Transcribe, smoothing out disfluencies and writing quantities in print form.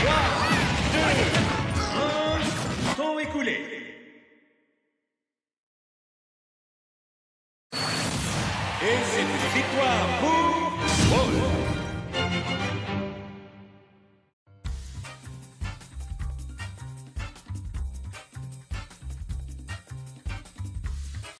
3, 2, 1, temps écoulé. Et c'est une victoire pour Paul.